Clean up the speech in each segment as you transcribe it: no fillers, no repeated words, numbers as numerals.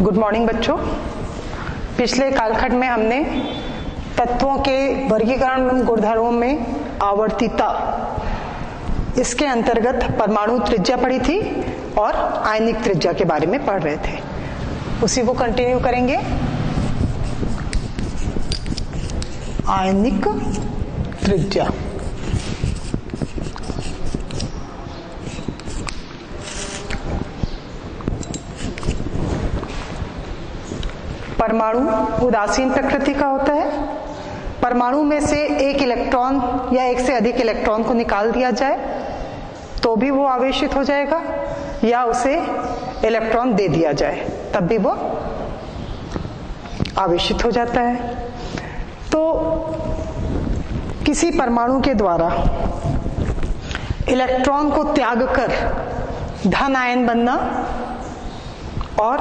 Good morning बच्चों। पिछले कालखंड में हमने तत्वों के वर्गीकरण एवं गुणधर्मों में आवर्तिता, इसके अंतर्गत परमाणु त्रिज्या पढ़ी थी और आयनिक त्रिज्या के बारे में पढ़ रहे थे, उसी को कंटिन्यू करेंगे। आयनिक त्रिज्या, परमाणु उदासीन प्रकृति का होता है। परमाणु में से एक इलेक्ट्रॉन या एक से अधिक इलेक्ट्रॉन को निकाल दिया जाए तो भी वो आवेशित हो जाएगा, या उसे इलेक्ट्रॉन दे दिया जाए तब भी वो आवेशित हो जाता है। तो किसी परमाणु के द्वारा इलेक्ट्रॉन को त्याग कर धन आयन बनना और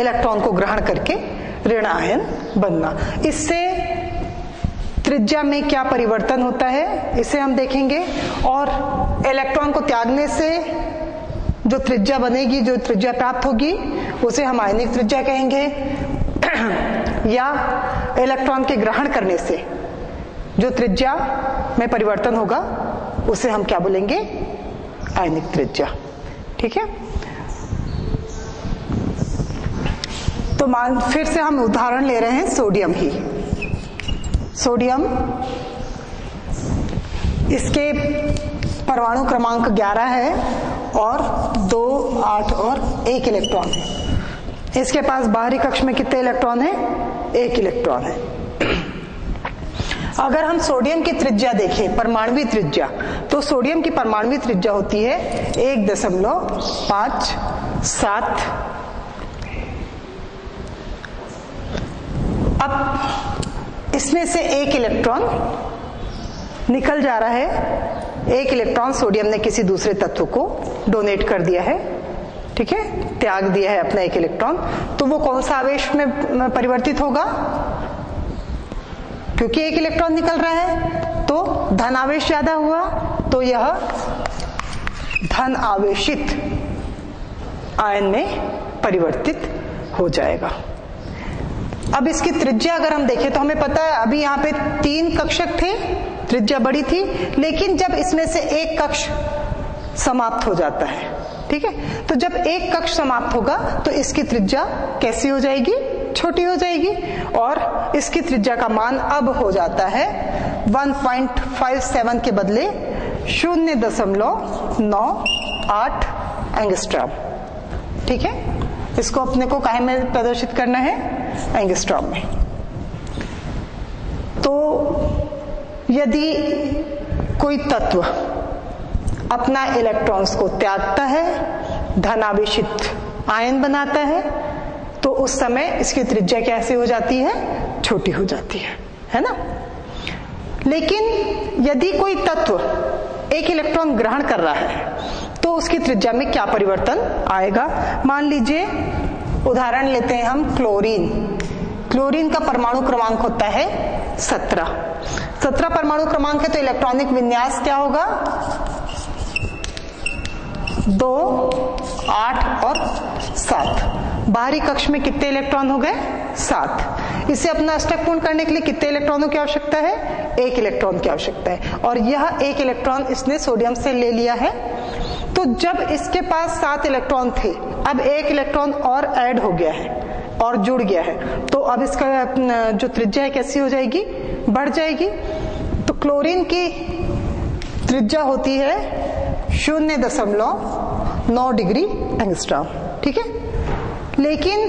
इलेक्ट्रॉन को ग्रहण करके ऋण आयन बनना, इससे त्रिज्या में क्या परिवर्तन होता है इसे हम देखेंगे। और इलेक्ट्रॉन को त्यागने से जो त्रिज्या बनेगी, जो त्रिज्या प्राप्त होगी, उसे हम आयनिक त्रिज्या कहेंगे, या इलेक्ट्रॉन के ग्रहण करने से जो त्रिज्या में परिवर्तन होगा उसे हम क्या बोलेंगे, आयनिक त्रिज्या। ठीक है, तो फिर से हम उदाहरण ले रहे हैं सोडियम ही। सोडियम, इसके परमाणु क्रमांक 11 है और 2, 8 और 1 इलेक्ट्रॉन है। इसके पास बाहरी कक्ष में कितने इलेक्ट्रॉन है? 1 इलेक्ट्रॉन है। अगर हम सोडियम की त्रिज्या देखें, परमाणु त्रिज्या, तो सोडियम की परमाणु त्रिज्या होती है 1.57। अब इसमें से एक इलेक्ट्रॉन निकल जा रहा है। एक इलेक्ट्रॉन सोडियम ने किसी दूसरे तत्व को डोनेट कर दिया है, ठीक है, त्याग दिया है अपना एक इलेक्ट्रॉन, तो वो कौन सा आवेश में परिवर्तित होगा? क्योंकि एक इलेक्ट्रॉन निकल रहा है तो धन आवेश ज्यादा हुआ, तो यह धन आवेशित आयन में परिवर्तित हो जाएगा। अब इसकी त्रिज्या अगर हम देखें तो हमें पता है अभी यहाँ पे 3 कक्षक थे, त्रिज्या बड़ी थी, लेकिन जब इसमें से एक कक्ष समाप्त हो जाता है, ठीक है, तो जब एक कक्ष समाप्त होगा तो इसकी त्रिज्या कैसी हो जाएगी? छोटी हो जाएगी। और इसकी त्रिज्या का मान अब हो जाता है 1.57 के बदले 0.98 एंगस्ट्रॉम। ठीक है, इसको अपने को काहे में प्रदर्शित करना है? एंगस्ट्रॉम में। तो यदि कोई तत्व अपना इलेक्ट्रॉन्स को त्यागता है, धनावेशित आयन बनाता है, तो उस समय इसकी त्रिज्या कैसी हो जाती है? छोटी हो जाती है ना। लेकिन यदि कोई तत्व एक इलेक्ट्रॉन ग्रहण कर रहा है तो उसकी त्रिज्या में क्या परिवर्तन आएगा? मान लीजिए उदाहरण लेते हैं हम क्लोरीन। क्लोरीन का परमाणु क्रमांक होता है 17 परमाणु क्रमांक है, तो इलेक्ट्रॉनिक विन्यास क्या होगा? 2, 8 और 7। बाहरी कक्ष में कितने इलेक्ट्रॉन हो गए? 7। इसे अपना अष्टक पूर्ण करने के लिए कितने इलेक्ट्रॉनों की आवश्यकता है? 1 इलेक्ट्रॉन की आवश्यकता है। और यह 1 इलेक्ट्रॉन इसने सोडियम से ले लिया है, तो जब इसके पास 7 इलेक्ट्रॉन थे, अब 1 इलेक्ट्रॉन और ऐड हो गया है और जुड़ गया है, तो अब इसका जो त्रिज्या है कैसी हो जाएगी? बढ़ जाएगी। तो क्लोरीन की त्रिज्या होती है 0.9 डिग्री एंगस्ट्रॉम। ठीक है, लेकिन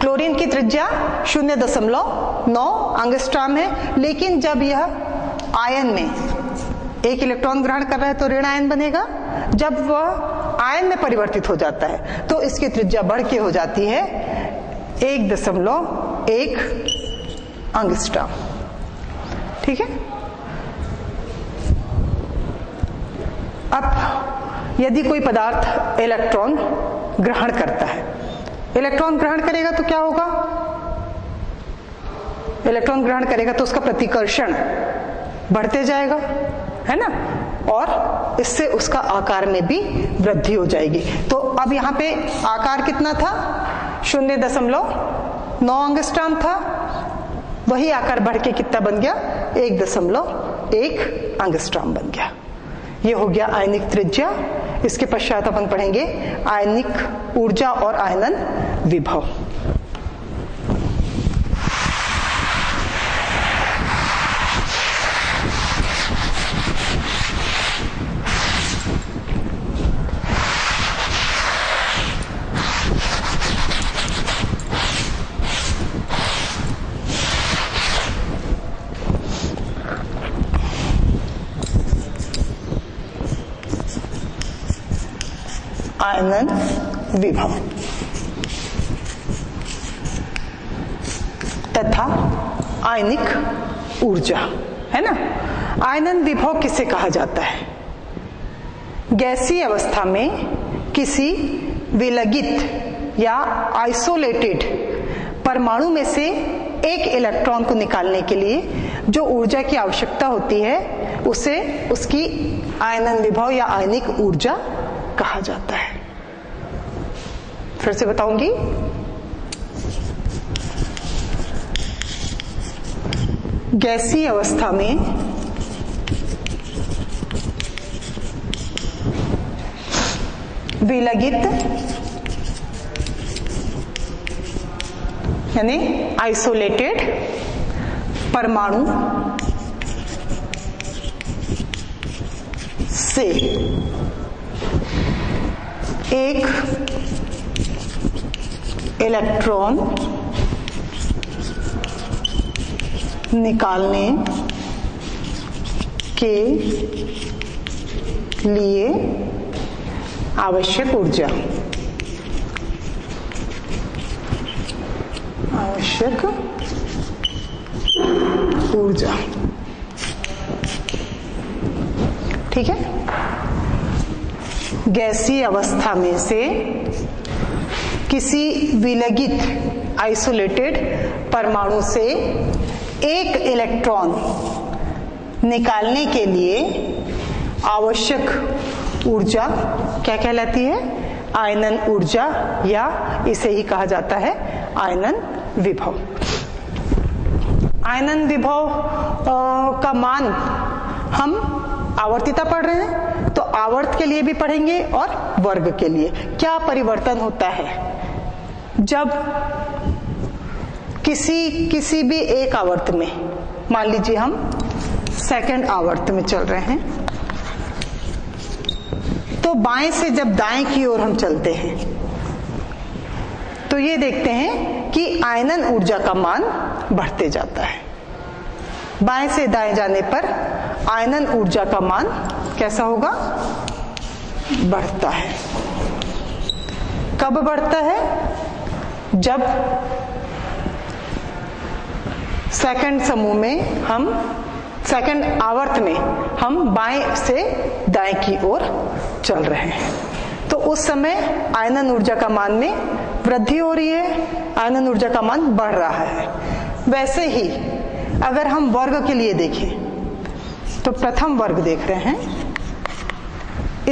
क्लोरीन की त्रिज्या 0.9 एंगस्ट्रॉम है, लेकिन जब यह आयन में 1 इलेक्ट्रॉन ग्रहण कर रहा है तो ऋण आयन बनेगा। जब वह आयन में परिवर्तित हो जाता है तो इसकी त्रिज्या बढ़ के हो जाती है 1.1 एंगस्ट्रॉम। ठीक है, अब यदि कोई पदार्थ इलेक्ट्रॉन ग्रहण करता है, इलेक्ट्रॉन ग्रहण करेगा तो क्या होगा? इलेक्ट्रॉन ग्रहण करेगा तो उसका प्रतिकर्षण बढ़ते जाएगा, है ना। और इससे उसका आकार में भी वृद्धि हो जाएगी। तो अब यहाँ पे आकार कितना था, 0.9 अंगस्ट्राम था, वही आकार बढ़ के कितना बन गया, 1.1 अंगस्ट्राम बन गया। ये हो गया आयनिक त्रिज्या। इसके पश्चात अपन पढ़ेंगे आयनिक ऊर्जा और आयनन विभव। आयनन विभव तथा आयनिक ऊर्जा, है ना। आयनन विभव किसे कहा जाता है? गैसीय अवस्था में किसी विलगित या आइसोलेटेड परमाणु में से एक इलेक्ट्रॉन को निकालने के लिए जो ऊर्जा की आवश्यकता होती है उसे उसकी आयनन विभव या आयनिक ऊर्जा कहा जाता है। फिर से बताऊंगी, गैसीय अवस्था में विलगित यानी आइसोलेटेड परमाणु से एक इलेक्ट्रॉन निकालने के लिए आवश्यक ऊर्जा, ठीक है। गैसीय अवस्था में से किसी विलगित आइसोलेटेड परमाणु से एक इलेक्ट्रॉन निकालने के लिए आवश्यक ऊर्जा क्या कहलाती है? आयनन ऊर्जा, या इसे ही कहा जाता है आयनन विभव। आयनन विभव का मान हम आवर्तिता पढ़ रहे हैं, तो आवर्त के लिए भी पढ़ेंगे और वर्ग के लिए। क्या परिवर्तन होता है जब किसी भी एक आवर्त में, मान लीजिए हम सेकंड आवर्त में चल रहे हैं, तो बाएं से जब दाएं की ओर हम चलते हैं तो ये देखते हैं कि आयनन ऊर्जा का मान बढ़ते जाता है। बाएं से दाएं जाने पर आयनन ऊर्जा का मान कैसा होगा? बढ़ता है। कब बढ़ता है? जब सेकंड समूह में हम, सेकंड आवर्त में हम बाएं से दाएं की ओर चल रहे हैं, तो उस समय आयनन ऊर्जा का मान में वृद्धि हो रही है, आयनन ऊर्जा का मान बढ़ रहा है। वैसे ही अगर हम वर्ग के लिए देखें तो प्रथम वर्ग देख रहे हैं,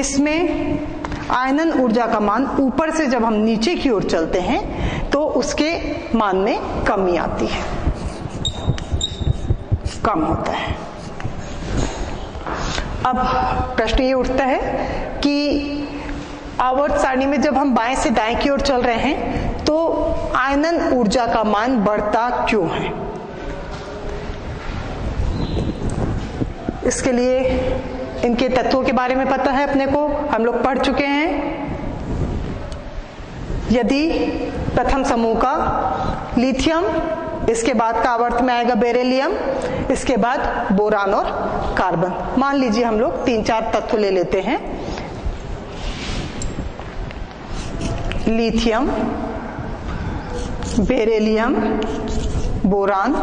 इसमें आयनन ऊर्जा का मान ऊपर से जब हम नीचे की ओर चलते हैं तो उसके मान में कमी आती है, कम होता है। अब प्रश्न ये उठता है कि आवर्त सारणी में जब हम बाएं से दाएं की ओर चल रहे हैं तो आयनन ऊर्जा का मान बढ़ता क्यों है? इसके लिए इनके तत्वों के बारे में पता है अपने को, हम लोग पढ़ चुके हैं। यदि प्रथम समूह का लिथियम, इसके बाद का आवर्त में आएगा बेरिलियम, इसके बाद बोरान और कार्बन। मान लीजिए हम लोग 3-4 तत्व ले लेते हैं, लिथियम, बेरिलियम, बोरान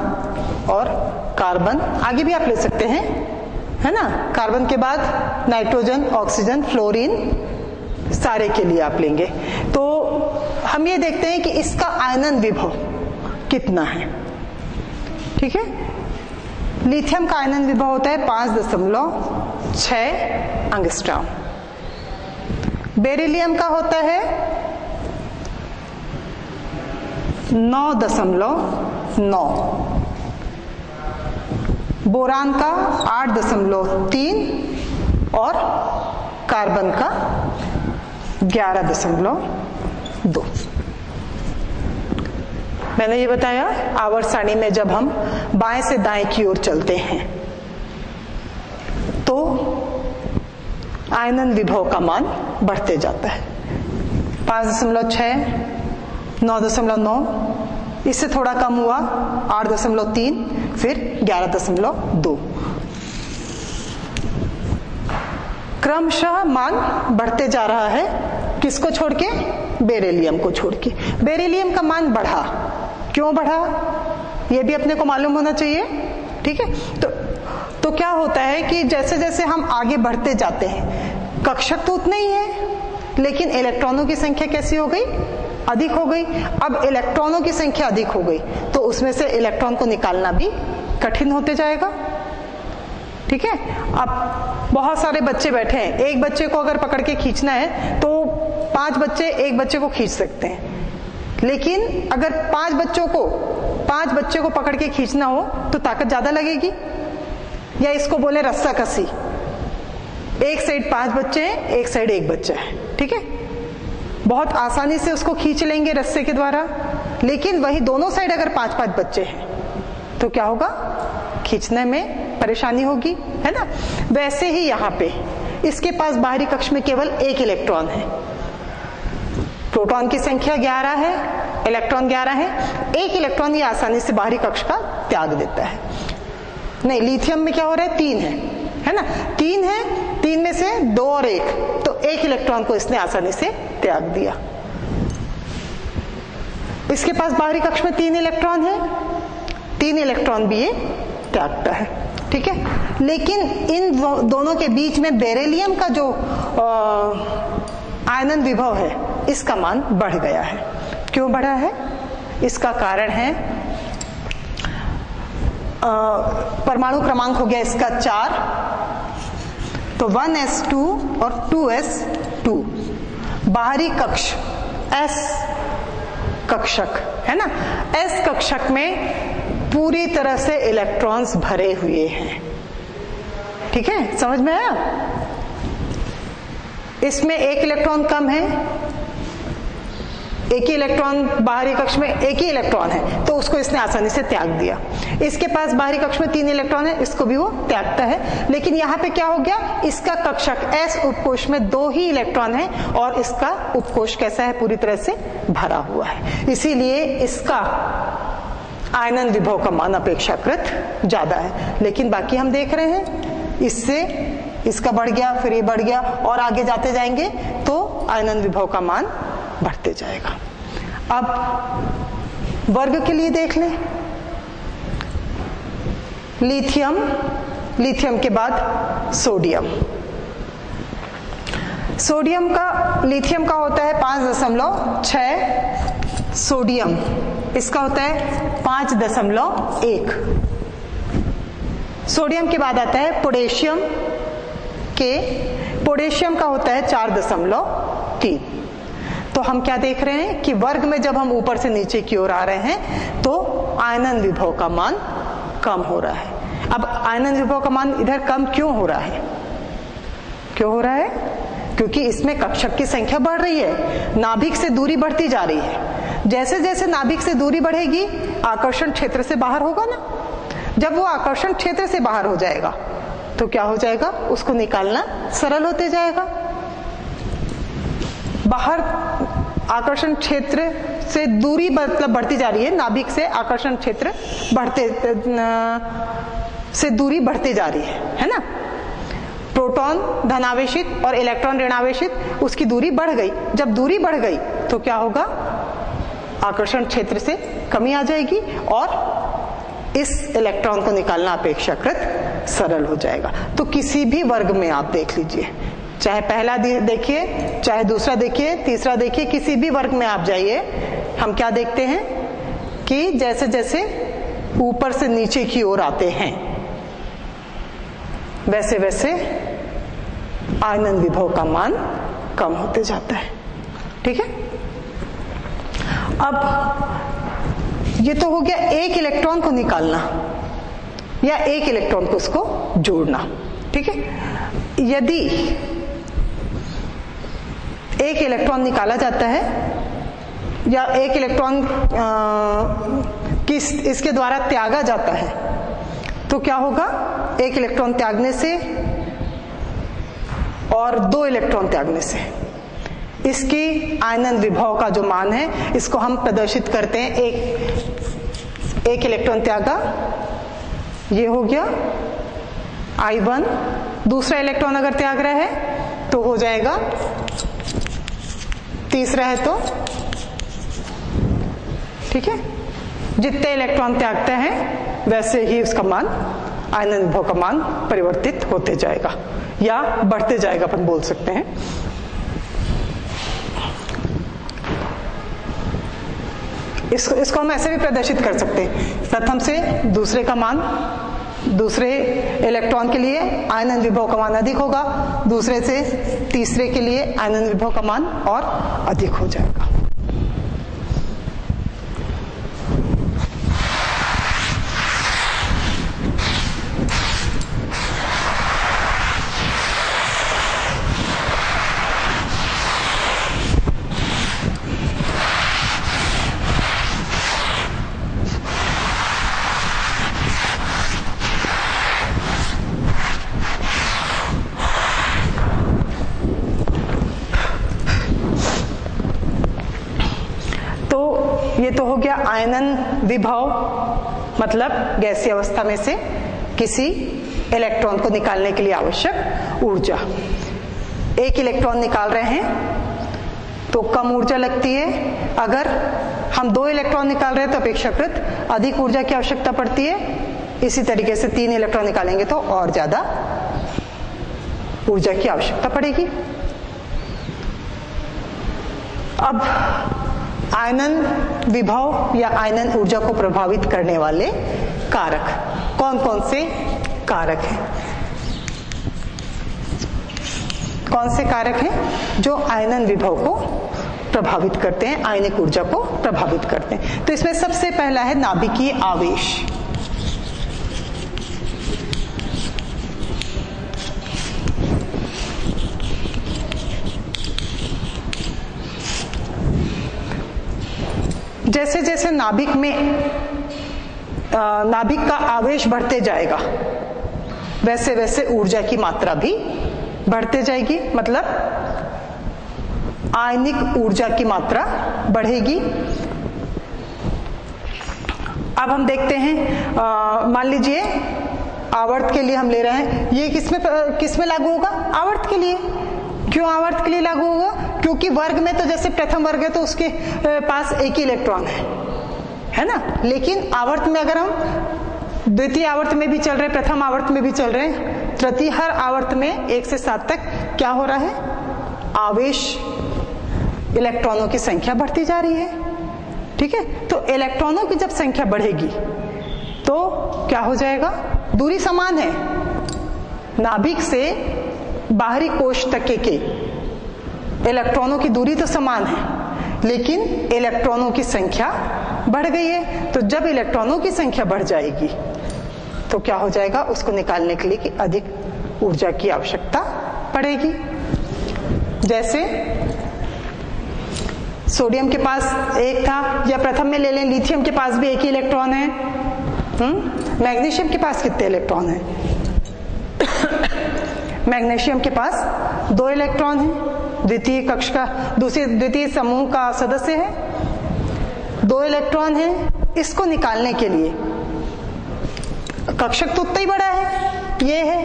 और कार्बन। आगे भी आप ले सकते हैं, है ना। कार्बन के बाद नाइट्रोजन, ऑक्सीजन, फ्लोरीन, सारे के लिए आप लेंगे। तो हम ये देखते हैं कि इसका आयनन विभव कितना है, ठीक है। लिथियम का आयनन विभव होता है 5.6 6 अंगस्ट्रॉम। बेरिलियम का होता है 9.9, बोरान का 8.3 और कार्बन का 11.2। मैंने ये बताया आवर्त सारणी में जब हम बाएं से दाएं की ओर चलते हैं तो आयनन विभव का मान बढ़ते जाता है। 5.6, 9.9, इससे थोड़ा कम हुआ 8.3, फिर 11.2, क्रमशः मान बढ़ते जा रहा है। किसको छोड़ के? बेरिलियम को छोड़ के। बेरिलियम का मान बढ़ा, क्यों बढ़ा ये भी अपने को मालूम होना चाहिए, ठीक है। तो क्या होता है कि जैसे जैसे हम आगे बढ़ते जाते हैं, कक्षक तो उतना ही है लेकिन इलेक्ट्रॉनों की संख्या कैसी हो गई? अधिक हो गई। अब इलेक्ट्रॉनों की संख्या अधिक हो गई तो उसमें से इलेक्ट्रॉन को निकालना भी कठिन होते जाएगा, ठीक है। अब बहुत सारे बच्चे बैठे हैं, एक बच्चे को अगर पकड़ के खींचना है तो 5 बच्चे एक बच्चे को खींच सकते हैं, लेकिन अगर 5 बच्चों को पकड़ के खींचना हो तो ताकत ज्यादा लगेगी। या इसको बोले रस्सा कसी, एक साइड 5 बच्चे हैं, एक साइड एक बच्चा है, ठीक है। बहुत आसानी से उसको खींच लेंगे रस्से के द्वारा, लेकिन वही दोनों साइड अगर 5-5 बच्चे हैं तो क्या होगा? खींचने में परेशानी होगी, है ना। वैसे ही यहाँ पे इसके पास बाहरी कक्ष में केवल एक इलेक्ट्रॉन है, प्रोटॉन की संख्या 11 है, इलेक्ट्रॉन 11 है, एक इलेक्ट्रॉन ये आसानी से बाहरी कक्ष का त्याग देता है। नहीं, लिथियम में क्या हो रहा है? 3 है ना, 3 है, 3 में से 2 और 1, तो एक इलेक्ट्रॉन को इसने आसानी से त्याग दिया। इसके पास बाहरी कक्ष में 3 इलेक्ट्रॉन है, 3 इलेक्ट्रॉन भी ये त्यागता है, ठीक है। लेकिन इन दोनों के बीच में बेरिलियम का जो आयनन विभव है इसका मान बढ़ गया है। क्यों बढ़ा है? इसका कारण है परमाणु क्रमांक हो गया इसका 4, तो 1s2 और 2s2, बाहरी कक्ष s कक्षक है ना, s कक्षक में पूरी तरह से इलेक्ट्रॉन्स भरे हुए हैं, ठीक है, समझ में आया। इसमें एक इलेक्ट्रॉन कम है, एक ही इलेक्ट्रॉन बाहरी कक्ष में, एक ही इलेक्ट्रॉन है तो उसको इसने आसानी से त्याग दिया। इसके पास बाहरी कक्ष में 3 इलेक्ट्रॉन है, इसको भी वो त्यागता है। लेकिन यहाँ पे क्या हो गया? इसका कक्षक s उपकोष में 2 ही इलेक्ट्रॉन है और इसका उपकोष कैसा है? पूरी तरह से भरा हुआ है, इसीलिए इसका आयनन विभव का मान अपेक्षाकृत ज्यादा है। लेकिन बाकी हम देख रहे हैं इससे इसका बढ़ गया, फिर ये बढ़ गया और आगे जाते जाएंगे तो आयनन विभव का मान बढ़ते जाएगा। अब वर्ग के लिए देख लें, लिथियम, लिथियम के बाद सोडियम। सोडियम का लिथियम का होता है 5.6, सोडियम इसका होता है 5.1। सोडियम के बाद आता है पोटेशियम, के पोटेशियम का होता है 4.3। तो हम क्या देख रहे हैं कि वर्ग में जब हम ऊपर से नीचे की ओर आ रहे हैं तो आयनन विभव का मान कम हो रहा है। अब आयनन विभव का मान इधर कम क्यों हो रहा है? क्यों हो रहा है? क्योंकि इसमें कक्षक की संख्या बढ़ रही है, नाभिक से दूरी बढ़ती जा रही है। जैसे जैसे नाभिक से दूरी बढ़ेगी आकर्षण क्षेत्र से बाहर होगा ना, जब वो आकर्षण क्षेत्र से बाहर हो जाएगा तो क्या हो जाएगा? उसको निकालना सरल होते जाएगा। बाहर आकर्षण क्षेत्र से दूरी मतलब बढ़ती जा रही है, नाभिक से आकर्षण क्षेत्र से दूरी बढ़ती जा रही है ना। प्रोटॉन धनावेशित और इलेक्ट्रॉन ऋणावेशित, उसकी दूरी बढ़ गई। जब दूरी बढ़ गई तो क्या होगा? आकर्षण क्षेत्र से कमी आ जाएगी और इस इलेक्ट्रॉन को निकालना अपेक्षाकृत सरल हो जाएगा। तो किसी भी वर्ग में आप देख लीजिए, चाहे पहला देखिए, चाहे दूसरा देखिए, तीसरा देखिए, किसी भी वर्ग में आप जाइए, हम क्या देखते हैं कि जैसे जैसे ऊपर से नीचे की ओर आते हैं वैसे वैसे आनंद विभव का मान कम होते जाता है। ठीक है, अब ये तो हो गया एक इलेक्ट्रॉन को निकालना या एक इलेक्ट्रॉन को उसको जोड़ना। ठीक है, यदि एक इलेक्ट्रॉन निकाला जाता है या एक इलेक्ट्रॉन किस इसके द्वारा त्यागा जाता है तो क्या होगा, एक इलेक्ट्रॉन त्यागने से और दो इलेक्ट्रॉन त्यागने से इसकी आयनन विभव का जो मान है इसको हम प्रदर्शित करते हैं। एक इलेक्ट्रॉन त्यागा, ये हो गया I1, दूसरा इलेक्ट्रॉन अगर त्याग रहा है तो हो जाएगा, तीसरा है तो, ठीक है, जितने इलेक्ट्रॉन त्यागते हैं वैसे ही उसका मान आयनन विभव का मान परिवर्तित होते जाएगा या बढ़ते जाएगा अपन बोल सकते हैं। इसको हम ऐसे भी प्रदर्शित कर सकते हैं, प्रथम से दूसरे का मान, दूसरे इलेक्ट्रॉन के लिए आयनन विभव का मान अधिक होगा, दूसरे से तीसरे के लिए आयनन विभव का मान और अधिक हो जाएगा। ये तो हो गया आयनन विभव, मतलब गैसीय अवस्था में से किसी इलेक्ट्रॉन को निकालने के लिए आवश्यक ऊर्जा। एक इलेक्ट्रॉन निकाल रहे हैं तो कम ऊर्जा लगती है, अगर हम दो इलेक्ट्रॉन निकाल रहे हैं तो अपेक्षाकृत अधिक ऊर्जा की आवश्यकता पड़ती है, इसी तरीके से तीन इलेक्ट्रॉन निकालेंगे तो और ज्यादा ऊर्जा की आवश्यकता पड़ेगी। अब आयनन विभव या आयनन ऊर्जा को प्रभावित करने वाले कारक कौन कौन से कारक हैं? कौन से कारक हैं जो आयनन विभव को प्रभावित करते हैं, आयनिक ऊर्जा को प्रभावित करते हैं? तो इसमें सबसे पहला है नाभिकीय आवेश। जैसे जैसे नाभिक का आवेश बढ़ते जाएगा वैसे वैसे ऊर्जा की मात्रा भी बढ़ते जाएगी, मतलब आयनिक ऊर्जा की मात्रा बढ़ेगी। अब हम देखते हैं, मान लीजिए आवर्त के लिए हम ले रहे हैं, ये किसमें लागू होगा? आवर्त के लिए। क्यों आवर्त के लिए लागू होगा? क्योंकि वर्ग में तो जैसे प्रथम वर्ग है तो उसके पास एक ही इलेक्ट्रॉन है ना, लेकिन आवर्त में अगर हम द्वितीय आवर्त में भी चल रहे, प्रथम आवर्त में भी चल रहे, तृतीय, हर आवर्त में 1 से 7 तक क्या हो रहा है? आवेश, इलेक्ट्रॉनों की संख्या बढ़ती जा रही है। ठीक है, तो इलेक्ट्रॉनों की जब संख्या बढ़ेगी तो क्या हो जाएगा? दूरी समान है, नाभिक से बाहरी कोश तक के इलेक्ट्रॉनों की दूरी तो समान है, लेकिन इलेक्ट्रॉनों की संख्या बढ़ गई है। तो जब इलेक्ट्रॉनों की संख्या बढ़ जाएगी तो क्या हो जाएगा? उसको निकालने के लिए कि अधिक ऊर्जा की आवश्यकता पड़ेगी। जैसे सोडियम के पास एक था, या प्रथम में ले लें लिथियम के पास भी एक ही इलेक्ट्रॉन है, मैग्नीशियम के पास कितने इलेक्ट्रॉन है? मैग्नीशियम के पास 2 इलेक्ट्रॉन है, द्वितीय कक्ष का द्वितीय समूह का सदस्य है, 2 इलेक्ट्रॉन है। इसको निकालने के लिए कक्षक तो उतना ही बड़ा है, ये है,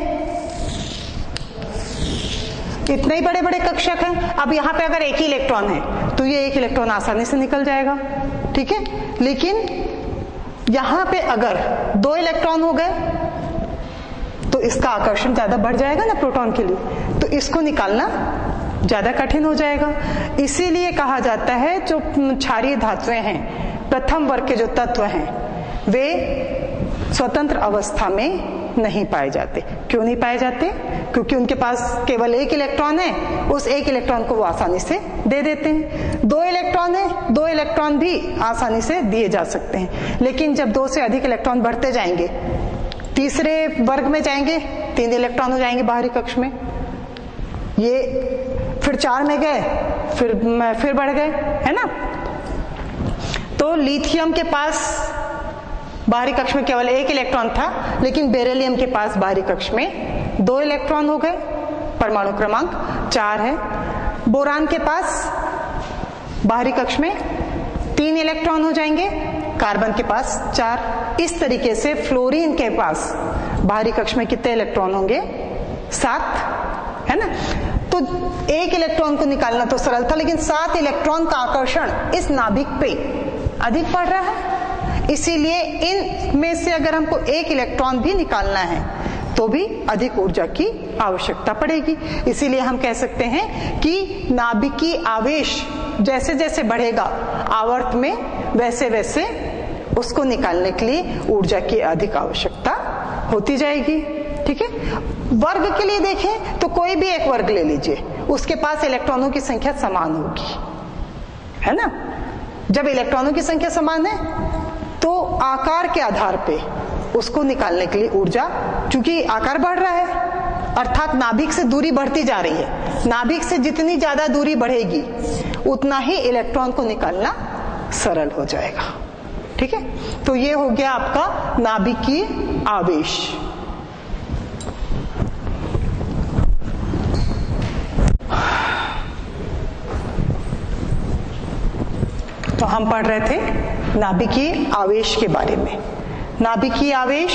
इतने ही बड़े बड़े कक्षक हैं। अब यहाँ पे अगर एक ही इलेक्ट्रॉन है तो ये एक इलेक्ट्रॉन आसानी से निकल जाएगा। ठीक है, लेकिन यहाँ पे अगर 2 इलेक्ट्रॉन हो गए तो इसका आकर्षण ज्यादा बढ़ जाएगा ना प्रोटॉन के लिए, तो इसको निकालना ज्यादा कठिन हो जाएगा। इसीलिए कहा जाता है जो क्षारीय धातुएं हैं, प्रथम वर्ग के जो तत्व हैं, वे स्वतंत्र अवस्था में नहीं पाए जाते। क्यों नहीं पाए जाते? क्योंकि उनके पास केवल एक इलेक्ट्रॉन है, उस एक इलेक्ट्रॉन को वो आसानी से दे देते हैं। दो इलेक्ट्रॉन है, दो इलेक्ट्रॉन भी आसानी से दिए जा सकते हैं, लेकिन जब दो से अधिक इलेक्ट्रॉन बढ़ते जाएंगे, तीसरे वर्ग में जाएंगे, तीन इलेक्ट्रॉन हो जाएंगे बाहरी कक्ष में, ये फिर चार में गए, फिर बढ़ गए, है ना। तो लिथियम के पास बाहरी कक्ष में केवल एक इलेक्ट्रॉन था, लेकिन बेरिलियम के पास बाहरी कक्ष में दो इलेक्ट्रॉन हो गए, परमाणु क्रमांक 4 है। बोरान के पास बाहरी कक्ष में 3 इलेक्ट्रॉन हो जाएंगे, कार्बन के पास 4। इस तरीके से फ्लोरीन के पास बाहरी कक्ष में कितने इलेक्ट्रॉन होंगे? 7, है ना। तो एक इलेक्ट्रॉन को निकालना तो सरल था, लेकिन 7 इलेक्ट्रॉन का आकर्षण इस नाभिक पे अधिक पड़ रहा है, इसीलिए इन में से अगर हमको एक इलेक्ट्रॉन भी निकालना है तो भी अधिक ऊर्जा की आवश्यकता पड़ेगी। इसीलिए हम कह सकते हैं कि नाभिकीय आवेश जैसे जैसे बढ़ेगा आवर्त में, वैसे वैसे उसको निकालने के लिए ऊर्जा की अधिक आवश्यकता होती जाएगी। ठीक है, वर्ग के लिए देखें तो कोई भी एक वर्ग ले लीजिए, उसके पास इलेक्ट्रॉनों की संख्या समान होगी, है ना। जब इलेक्ट्रॉनों की संख्या समान है तो आकार के आधार पे उसको निकालने के लिए ऊर्जा, चूंकि आकार बढ़ रहा है अर्थात नाभिक से दूरी बढ़ती जा रही है, नाभिक से जितनी ज्यादा दूरी बढ़ेगी उतना ही इलेक्ट्रॉन को निकालना सरल हो जाएगा। ठीक है, तो ये हो गया आपका नाभिकीय आवेश। तो हम पढ़ रहे थे नाभिकीय आवेश के बारे में। नाभिकीय आवेश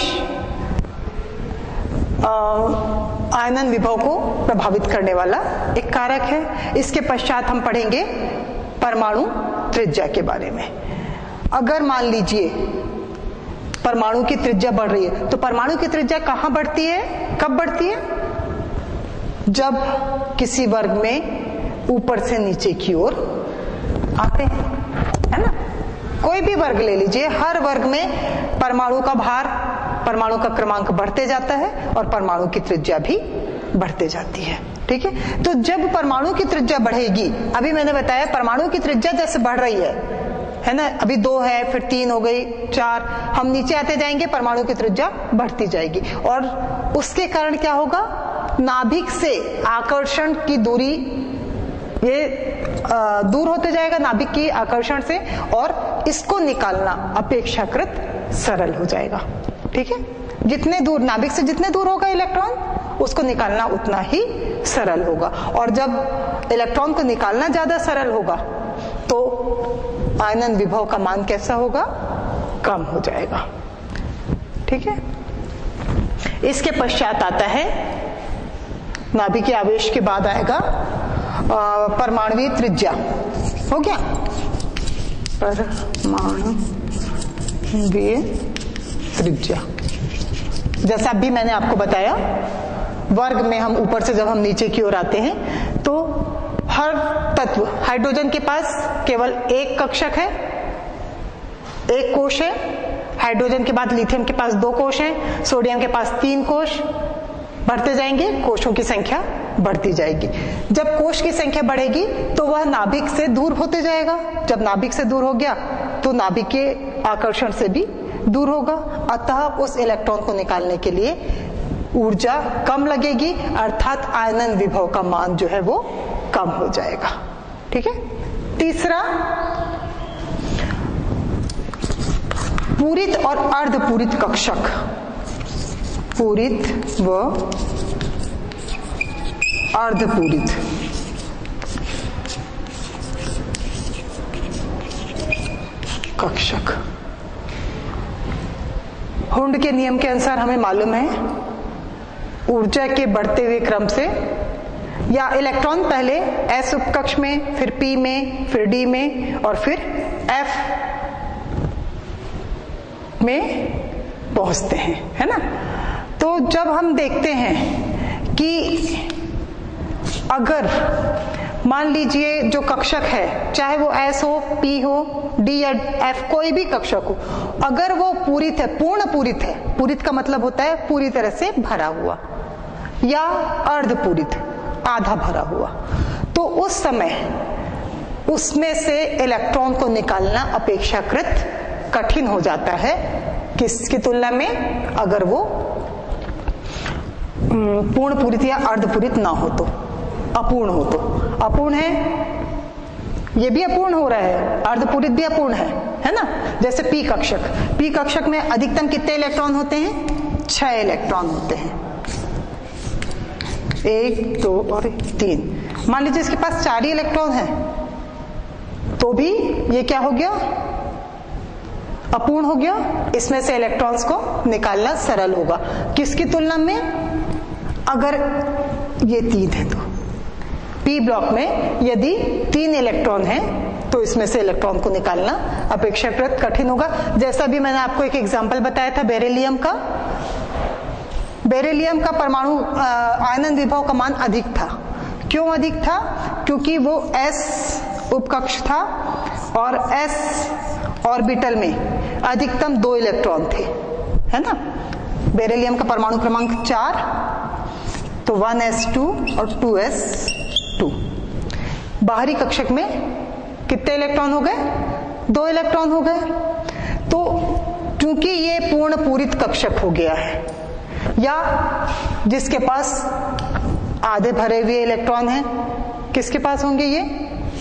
आयनन विभव को प्रभावित करने वाला एक कारक है। इसके पश्चात हम पढ़ेंगे परमाणु त्रिज्या के बारे में। अगर मान लीजिए परमाणु की त्रिज्या बढ़ रही है, तो परमाणु की त्रिज्या कहां बढ़ती है, कब बढ़ती है? जब किसी वर्ग में ऊपर से नीचे की ओर आते हैं, है ना। कोई भी वर्ग ले लीजिए, हर वर्ग में परमाणु का भार, परमाणु का क्रमांक बढ़ते जाता है और परमाणु की त्रिज्या भी बढ़ते जाती है। ठीक है, तो जब परमाणु की त्रिज्या बढ़ेगी, अभी मैंने बताया परमाणु की त्रिज्या जैसे बढ़ रही है, है ना, अभी 2 है, फिर 3 हो गई, 4, हम नीचे आते जाएंगे, परमाणु की त्रिज्या बढ़ती जाएगी और उसके कारण क्या होगा, नाभिक से आकर्षण की दूरी ये दूर होते जाएगा, नाभिक की आकर्षण से, और इसको निकालना अपेक्षाकृत सरल हो जाएगा। ठीक है, जितने दूर नाभिक से जितने दूर होगा इलेक्ट्रॉन, उसको निकालना उतना ही सरल होगा। और जब इलेक्ट्रॉन को निकालना ज्यादा सरल होगा तो आयनन विभव का मान कैसा होगा, कम हो जाएगा। ठीक है, इसके पश्चात आता है, नाभिकीय आवेश के बाद आएगा परमाणवीय त्रिज्या। हो गया परमाणवीय त्रिज्या, जैसा भी मैंने आपको बताया, वर्ग में हम ऊपर से जब हम नीचे की ओर आते हैं तो हर तत्व, हाइड्रोजन के पास केवल एक कक्षक है, एक कोश है, हाइड्रोजन के बाद लिथियम के पास 2 कोश हैं, सोडियम के पास 3 कोश, बढ़ते जाएंगे, कोशों की संख्या बढ़ती जाएगी। जब कोश की संख्या बढ़ेगी तो वह नाभिक से दूर होते जाएगा, जब नाभिक से दूर हो गया तो नाभिक के आकर्षण से भी दूर होगा, अतः उस इलेक्ट्रॉन को निकालने के लिए ऊर्जा कम लगेगी, अर्थात आयनन विभव का मान जो है वो कम हो जाएगा। ठीक है, तीसरा पूरित और अर्धपूरित कक्षक। पूरित व अर्धपूरित, कक्षक हुंड के नियम के अनुसार हमें मालूम है ऊर्जा के बढ़ते हुए क्रम से, या इलेक्ट्रॉन पहले S उपकक्ष में, फिर P में, फिर D में और फिर F में पहुंचते हैं, है ना। तो जब हम देखते हैं कि अगर मान लीजिए जो कक्षक है, चाहे वो S हो, P हो, D या F, कोई भी कक्षक हो, अगर वो पूरित है, पूर्ण पूरित है, पूरित का मतलब होता है पूरी तरह से भरा हुआ, या अर्ध पूरित, आधा भरा हुआ, तो उस समय उसमें से इलेक्ट्रॉन को निकालना अपेक्षाकृत कठिन हो जाता है, किसकी तुलना में अगर वो पूर्ण पूरित या अर्ध पूरित ना हो तो, अपूर्ण हो तो। अपूर्ण है, ये भी अपूर्ण हो रहा है, अर्धपूरित भी अपूर्ण है ना। जैसे पी कक्षक में अधिकतम कितने इलेक्ट्रॉन होते हैं? 6 इलेक्ट्रॉन होते हैं, 1, 2 और 3। मान लीजिए इसके पास 4 ही इलेक्ट्रॉन है, तो भी ये क्या हो गया? अपूर्ण हो गया। इसमें से इलेक्ट्रॉन्स को निकालना सरल होगा, किसकी तुलना में? अगर ये 3 है तो। पी ब्लॉक में यदि 3 इलेक्ट्रॉन हैं तो इसमें से इलेक्ट्रॉन को निकालना अपेक्षाकृत कठिन होगा। जैसा भी मैंने आपको एक एग्जांपल बताया था बेरिलियम का, बेरिलियम का परमाणु आयनन विभव का मान अधिक था। क्यों अधिक था? क्योंकि वो S उपकक्ष था और S ऑर्बिटल में अधिकतम 2 इलेक्ट्रॉन थे, है ना। बेरिलियम का परमाणु क्रमांक 4, तो 1s2 और 2s2। बाहरी कक्षक में कितने इलेक्ट्रॉन हो गए? 2 इलेक्ट्रॉन हो गए। तो चूंकि ये पूर्ण पूरित कक्षक हो गया है, या जिसके पास आधे भरे हुए इलेक्ट्रॉन हैं, किसके पास होंगे ये?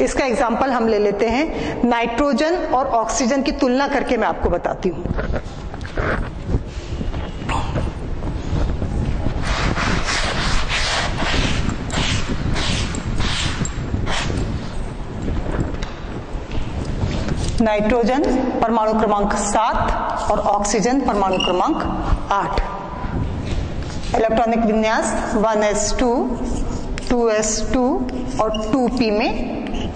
इसका एग्जाम्पल हम ले लेते हैं, नाइट्रोजन और ऑक्सीजन की तुलना करके मैं आपको बताती हूँ। नाइट्रोजन परमाणु क्रमांक 7 और ऑक्सीजन परमाणु क्रमांक 8। इलेक्ट्रॉनिक विन्यास 1s2, 2s2 और 2p में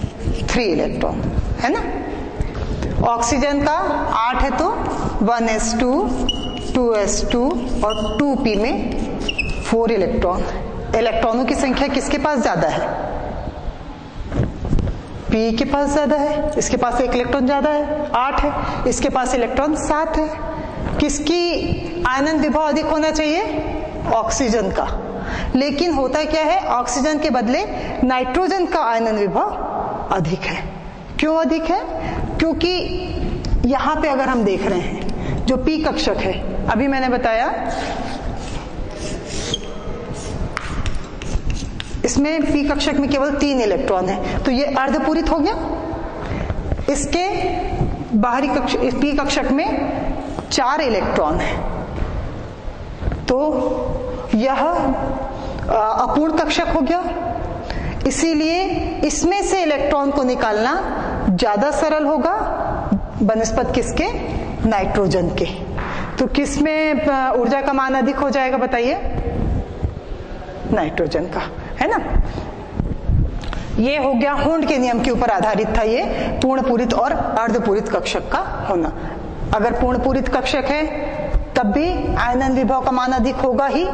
3 इलेक्ट्रॉन, है ना। ऑक्सीजन का 8 है तो 1s2, 2s2 और 2p में 4 इलेक्ट्रॉन। इलेक्ट्रॉनों की संख्या किसके पास ज्यादा है? P के पास ज्यादा है, इसके पास 1 इलेक्ट्रॉन ज्यादा है, 8 है, इसके पास इलेक्ट्रॉन 7 है। किसकी आयनन विभव अधिक होना चाहिए? ऑक्सीजन का। लेकिन होता क्या है, ऑक्सीजन के बदले नाइट्रोजन का आयनन विभव अधिक है। क्यों अधिक है? क्योंकि यहाँ पे अगर हम देख रहे हैं जो P कक्षक है, अभी मैंने बताया इसमें पी कक्षक में केवल 3 इलेक्ट्रॉन है, तो ये अर्धपूरित हो गया। इसके बाहरी कक्षक, पी कक्षक में 4 इलेक्ट्रॉन है, तो यह अपूर्ण कक्षक हो गया। इसीलिए इसमें से इलेक्ट्रॉन को निकालना ज्यादा सरल होगा बनस्पत किसके? नाइट्रोजन के। तो किसमें ऊर्जा का मान अधिक हो जाएगा बताइए? नाइट्रोजन का, है ना। ये हो गया हुंड के नियम के ऊपर आधारित था ये पूर्ण पूरित और अर्धपूरित कक्षक का होना। अगर पूर्ण पूरित कक्षक है तब भी आयनन विभव का मान अधिक होगा ही,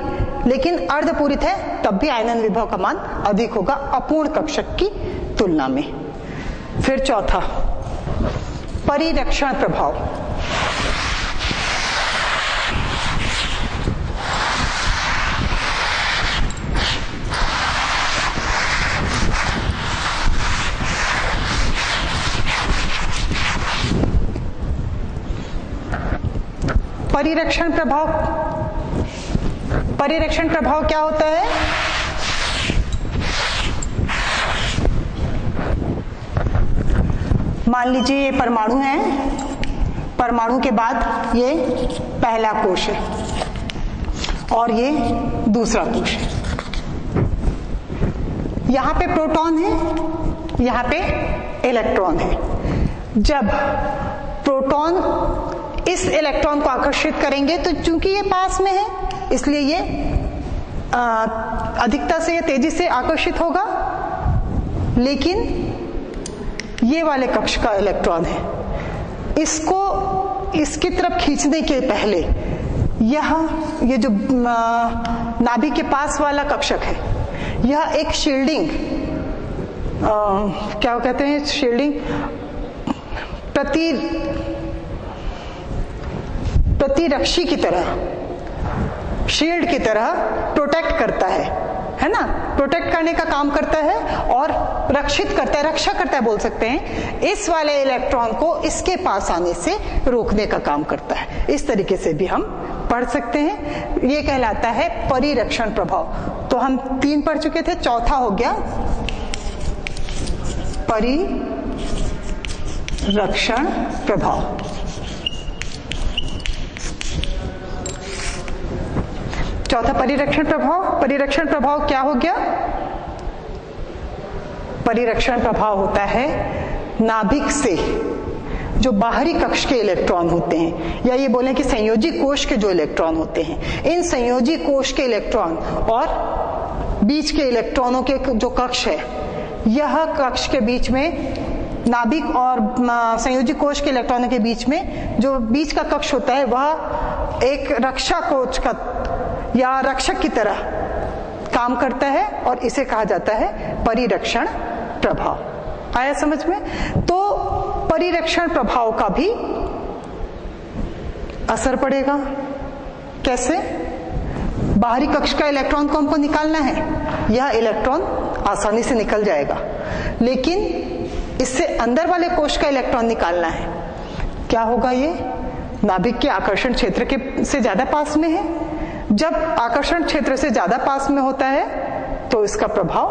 लेकिन अर्धपूरित है तब भी आयनन विभव का मान अधिक होगा अपूर्ण कक्षक की तुलना में। फिर चौथा, परिरक्षण प्रभाव। परिरक्षण प्रभाव क्या होता है? मान लीजिए ये परमाणु है, परमाणु के बाद ये पहला कोश है और ये दूसरा कोश है। यहां पे प्रोटॉन है, यहां पे इलेक्ट्रॉन है। जब प्रोटॉन इस इलेक्ट्रॉन को आकर्षित करेंगे तो चूंकि ये पास में है इसलिए ये अधिकता से, ये तेजी से आकर्षित होगा, लेकिन ये वाले कक्ष का इलेक्ट्रॉन है, इसको इसकी तरफ खींचने के पहले ये जो नाभि के पास वाला कक्षक है, यह एक शील्डिंग क्या कहते हैं शील्डिंग, प्रतिरक्षी की तरह, शील्ड की तरह प्रोटेक्ट करता है ना, प्रोटेक्ट करने का काम करता है और रक्षित करता है, रक्षा करता है बोल सकते हैं, इस वाले इलेक्ट्रॉन को इसके पास आने से रोकने का काम करता है। इस तरीके से भी हम पढ़ सकते हैं, ये कहलाता है परिरक्षण प्रभाव। तो हम तीन पढ़ चुके थे, चौथा हो गया परिरक्षण प्रभाव। चौथा परिरक्षण प्रभाव, परिरक्षण प्रभाव क्या हो गया? परिरक्षण प्रभाव होता है नाभिक से जो बाहरी कक्ष के इलेक्ट्रॉन होते हैं, या ये बोलें कि संयोजी कोश के जो इलेक्ट्रॉन होते हैं, इन संयोजी कोश के इलेक्ट्रॉन और बीच के इलेक्ट्रॉनों के जो कक्ष है, यह कक्ष के बीच में नाभिक और संयोजी कोश के इलेक्ट्रॉनों के बीच में जो बीच का कक्ष होता है, वह एक रक्षा कोच का या रक्षक की तरह काम करता है और इसे कहा जाता है परिरक्षण प्रभाव। आया समझ में? तो परिरक्षण प्रभाव का भी असर पड़ेगा। कैसे? बाहरी कक्ष का इलेक्ट्रॉन को हमको निकालना है, यह इलेक्ट्रॉन आसानी से निकल जाएगा, लेकिन इससे अंदर वाले कोश का इलेक्ट्रॉन निकालना है, क्या होगा? ये नाभिक के आकर्षण क्षेत्र के से ज्यादा पास में है, जब आकर्षण क्षेत्र से ज्यादा पास में होता है तो इसका प्रभाव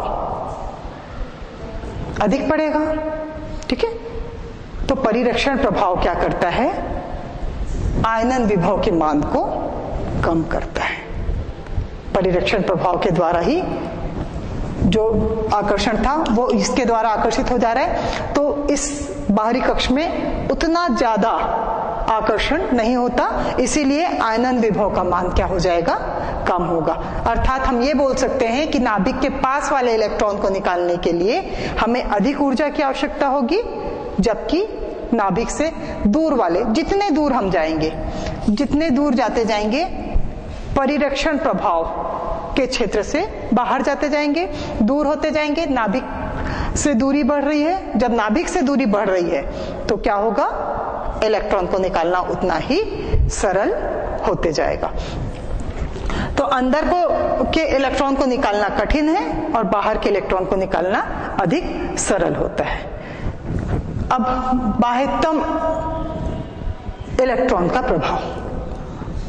अधिक पड़ेगा। ठीक है, तो परिरक्षण प्रभाव क्या करता है? आयनन विभव के मान को कम करता है। परिरक्षण प्रभाव के द्वारा ही जो आकर्षण था वो इसके द्वारा आकर्षित हो जा रहा है, तो इस बाहरी कक्ष में उतना ज्यादा आकर्षण नहीं होता, इसीलिए आयनन विभव का मान क्या हो जाएगा? कम होगा। अर्थात हम ये बोल सकते हैं कि नाभिक के पास वाले इलेक्ट्रॉन को निकालने के लिए हमें अधिक ऊर्जा की आवश्यकता होगी, जबकि नाभिक से दूर वाले, जितने दूर हम जाएंगे, जितने दूर जाते जाएंगे परिरक्षण प्रभाव के क्षेत्र से बाहर जाते जाएंगे, दूर होते जाएंगे, नाभिक से दूरी बढ़ रही है। जब नाभिक से दूरी बढ़ रही है तो क्या होगा? इलेक्ट्रॉन को निकालना उतना ही सरल होते जाएगा। तो अंदर के इलेक्ट्रॉन को निकालना कठिन है और बाहर के इलेक्ट्रॉन को निकालना अधिक सरल होता है। अब बाह्यतम इलेक्ट्रॉन का प्रभाव,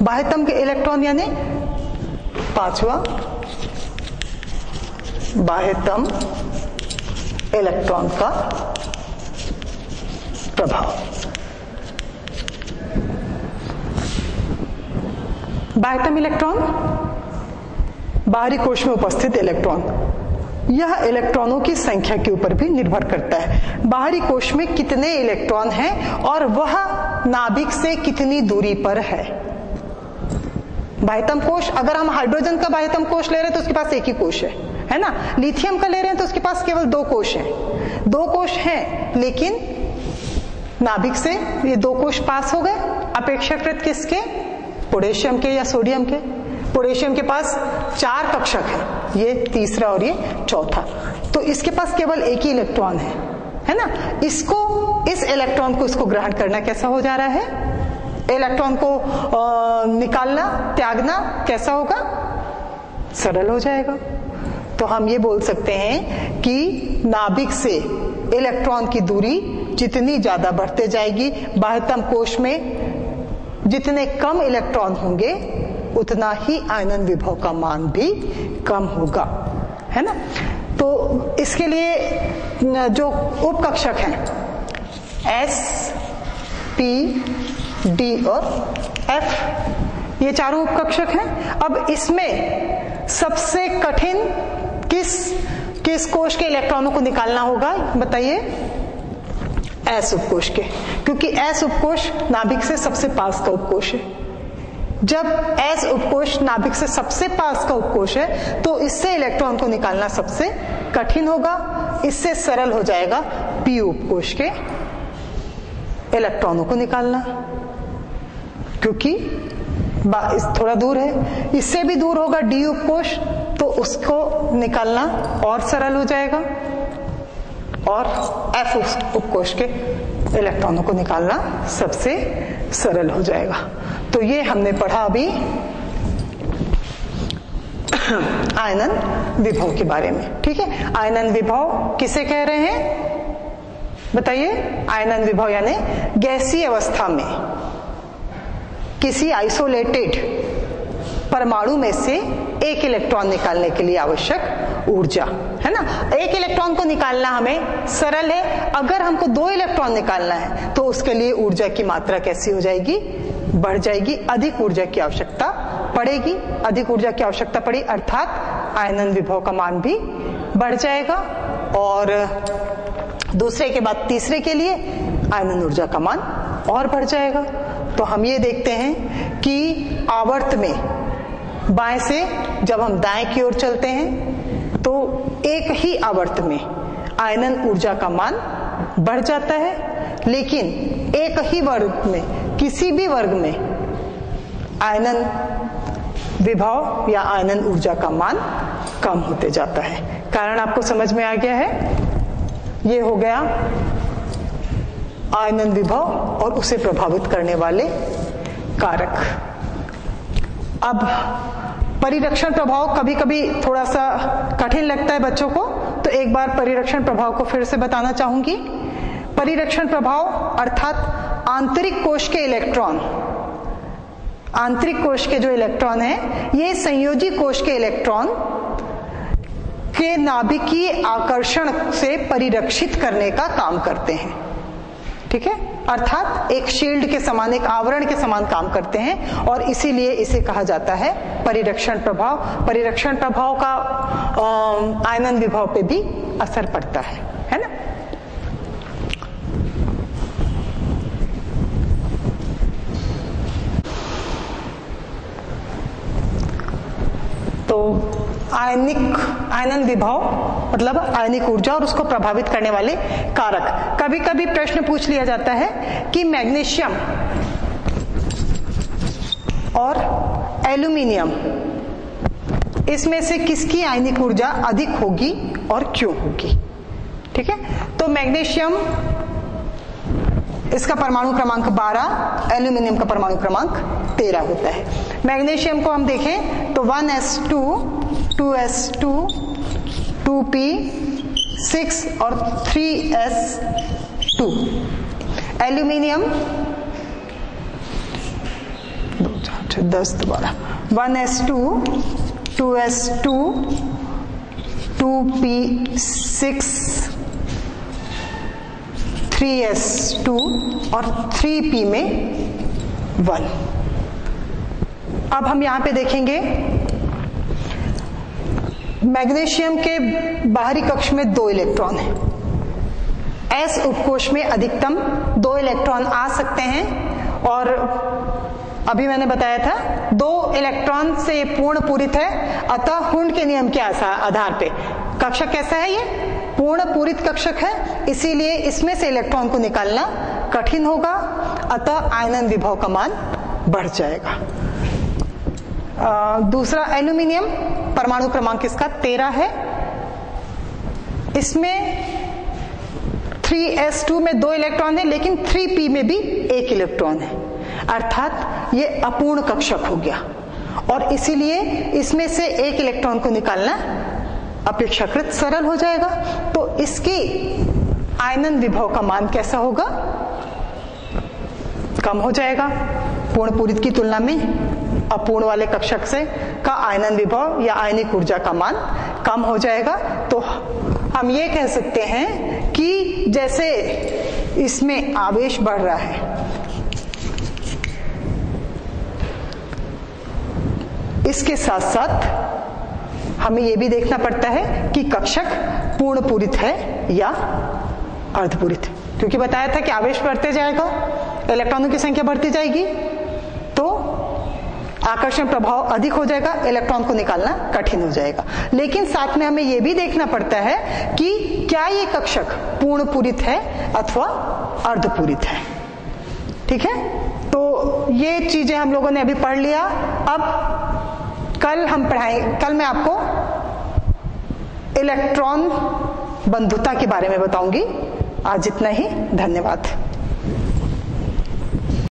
बाह्यतम के इलेक्ट्रॉन यानी पांचवा बाह्यतम इलेक्ट्रॉन का प्रभाव। बाह्यतम इलेक्ट्रॉन बाहरी कोश में उपस्थित इलेक्ट्रॉन, यह इलेक्ट्रॉनों की संख्या के ऊपर भी निर्भर करता है। बाहरी कोश में कितने इलेक्ट्रॉन हैं और वह नाभिक से कितनी दूरी पर है। बाह्यतम कोश, अगर हम हाइड्रोजन का बाह्यतम कोश ले रहे हैं तो उसके पास एक ही कोश है ना। लिथियम का ले रहे हैं तो उसके पास केवल दो कोश हैं, लेकिन नाभिक से ये दो कोश पास हो गए। अपेक्षाकृत किसके? पोटेशियम के या सोडियम के। पोटेशियम के पास चार कक्षक है, ये तीसरा और ये चौथा, तो इसके पास केवल एक ही इलेक्ट्रॉन है ना। इसको, इस इलेक्ट्रॉन को इसको ग्रहण करना कैसा हो जा रहा है? इलेक्ट्रॉन को निकालना, त्यागना कैसा होगा? सरल हो जाएगा। तो हम ये बोल सकते हैं कि नाभिक से इलेक्ट्रॉन की दूरी जितनी ज्यादा बढ़ते जाएगी, बाह्यतम कोश में जितने कम इलेक्ट्रॉन होंगे उतना ही आयनन विभव का मान भी कम होगा, है ना। तो इसके लिए जो उपकक्षक हैं S, P, D और F, ये चारों उपकक्षक हैं। अब इसमें सबसे कठिन किस किस कोश के इलेक्ट्रॉनों को निकालना होगा? बताइए। S उपकोष के, क्योंकि S उपकोष नाभिक से सबसे पास का उपकोष है। जब S उपकोष नाभिक से सबसे पास का उपकोष है तो इससे इलेक्ट्रॉन को निकालना सबसे कठिन होगा। इससे सरल हो जाएगा P उपकोष के इलेक्ट्रॉनों को निकालना, क्योंकि थोड़ा दूर है। इससे भी दूर होगा D उपकोष, तो उसको निकालना और सरल हो जाएगा। और F उपकोष के इलेक्ट्रॉनों को निकालना सबसे सरल हो जाएगा। तो ये हमने पढ़ा अभी आयनन विभव के बारे में, ठीक है। आयनन विभव किसे कह रहे हैं बताइए? आयनन विभव यानी गैसीय अवस्था में किसी आइसोलेटेड परमाणु में से एक इलेक्ट्रॉन निकालने के लिए आवश्यक ऊर्जा, है ना। एक इलेक्ट्रॉन को निकालना हमें सरल है, अगर हमको दो इलेक्ट्रॉन निकालना है तो उसके लिए ऊर्जा की मात्रा कैसी हो जाएगी? बढ़ जाएगी, अधिक ऊर्जा की आवश्यकता पड़ेगी। अधिक ऊर्जा की आवश्यकता पड़ी अर्थात आयनन विभव का मान भी बढ़ जाएगा और दूसरे के बाद तीसरे के लिए आयनन ऊर्जा का मान और बढ़ जाएगा। तो हम ये देखते हैं कि आवर्त में बाएं से जब हम दाएं की ओर चलते हैं तो एक ही आवर्त में आयनन ऊर्जा का मान बढ़ जाता है, लेकिन एक ही वर्ग में किसी भी वर्ग में आयनन विभव या आयनन ऊर्जा का मान कम होते जाता है। कारण आपको समझ में आ गया है। ये हो गया आयनन विभव और उसे प्रभावित करने वाले कारक। अब परिरक्षण प्रभाव कभी कभी थोड़ा सा कठिन लगता है बच्चों को, तो एक बार परिरक्षण प्रभाव को फिर से बताना चाहूंगी। परिरक्षण प्रभाव अर्थात आंतरिक कोश के इलेक्ट्रॉन, आंतरिक कोश के जो इलेक्ट्रॉन हैं, ये संयोजी कोश के इलेक्ट्रॉन के नाभिकीय आकर्षण से परिरक्षित करने का काम करते हैं, ठीक है। अर्थात एक शील्ड के समान, एक आवरण के समान काम करते हैं और इसीलिए इसे कहा जाता है परिरक्षण प्रभाव। परिरक्षण प्रभाव का आयनन विभव पे भी असर पड़ता है ना। तो आयनन विभव मतलब आयनिक ऊर्जा और उसको प्रभावित करने वाले कारक। कभी कभी प्रश्न पूछ लिया जाता है कि मैग्नीशियम और एल्यूमिनियम, इसमें से किसकी आयनिक ऊर्जा अधिक होगी और क्यों होगी, ठीक है। तो मैग्नीशियम, इसका परमाणु क्रमांक 12, एल्यूमिनियम का परमाणु क्रमांक 13 होता है। मैग्नीशियम को हम देखें तो 1s2, 2s2, 2p, 6 और 3s2। एल्यूमिनियम 10 दोबारा 1s2, 2s2, 2p6, 3s2 और 3p में 1। अब हम यहां पे देखेंगे मैग्नीशियम के बाहरी कक्ष में 2 इलेक्ट्रॉन हैं। s उपकोष में अधिकतम 2 इलेक्ट्रॉन आ सकते हैं और अभी मैंने बताया था 2 इलेक्ट्रॉन से पूर्ण पूरित है, अतः हुंड के नियम के आधार पे कक्षक कैसा है? ये पूर्ण पूरित कक्षक है, इसीलिए इसमें से इलेक्ट्रॉन को निकालना कठिन होगा, अतः आयनन विभव का मान बढ़ जाएगा। दूसरा एल्यूमिनियम, परमाणु क्रमांक इसका 13 है। इसमें 3s2 में 2 इलेक्ट्रॉन है, लेकिन 3p में भी 1 इलेक्ट्रॉन है, अर्थात ये अपूर्ण कक्षक हो गया और इसीलिए इसमें से 1 इलेक्ट्रॉन को निकालना अपेक्षाकृत सरल हो जाएगा। तो इसकी आयनन विभव का मान कैसा होगा? कम हो जाएगा। पूर्ण पूरित की तुलना में अपूर्ण वाले कक्षक से का आयनन विभव या आयनिक ऊर्जा का मान कम हो जाएगा। तो हम ये कह सकते हैं कि जैसे इसमें आवेश बढ़ रहा है, इसके साथ साथ हमें यह भी देखना पड़ता है कि कक्षक पूर्ण पूरित है या अर्धपूरित, क्योंकि बताया था कि आवेश बढ़ते जाएगा, इलेक्ट्रॉनों की संख्या बढ़ती जाएगी तो आकर्षण प्रभाव अधिक हो जाएगा, इलेक्ट्रॉन को निकालना कठिन हो जाएगा। लेकिन साथ में हमें यह भी देखना पड़ता है कि क्या ये कक्षक पूर्ण पूरित है अथवा अर्धपूरित है, ठीक है। तो ये चीजें हम लोगों ने अभी पढ़ लिया। अब कल मैं आपको इलेक्ट्रॉन बंधुता के बारे में बताऊंगी। आज इतना ही, धन्यवाद।